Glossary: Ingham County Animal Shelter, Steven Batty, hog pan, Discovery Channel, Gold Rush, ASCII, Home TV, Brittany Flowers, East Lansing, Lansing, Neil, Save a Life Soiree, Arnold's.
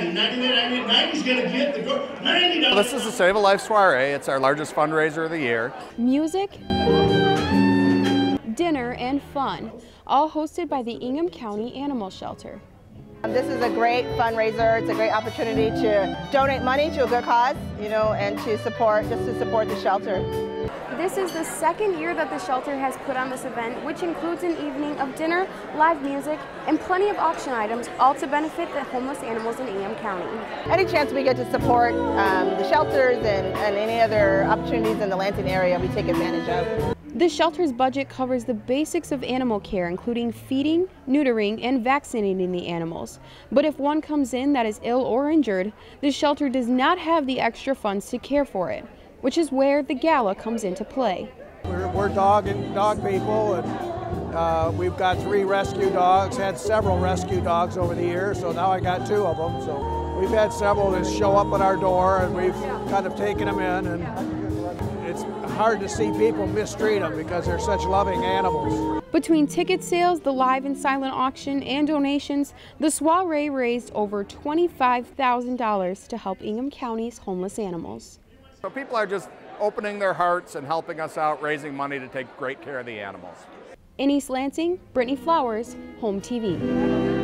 $90's gonna get the girl, $90. This is the Save a Life Soiree. It's our largest fundraiser of the year. Music, dinner, and fun, all hosted by the Ingham County Animal Shelter. This is a great fundraiser. It's a great opportunity to donate money to a good cause, you know, and to support, just to support the shelter. This is the second year that the shelter has put on this event, which includes an evening of dinner, live music, and plenty of auction items, all to benefit the homeless animals in Ingham County. Any chance we get to support the shelters and any other opportunities in the Lansing area, we take advantage of. The shelter's budget covers the basics of animal care, including feeding, neutering, and vaccinating the animals. But if one comes in that is ill or injured, the shelter does not have the extra funds to care for it, which is where the gala comes into play. We're dog people, and we've got 3 rescue dogs, had several rescue dogs over the years, so now I got 2 of them. So we've had several that show up at our door, and we've kind of taken them in. It's hard to see people mistreat them because they're such loving animals. Between ticket sales, the live and silent auction, and donations, the soiree raised over $25,000 to help Ingham County's homeless animals. So people are just opening their hearts and helping us out, raising money to take great care of the animals. In East Lansing, Brittany Flowers, Home TV.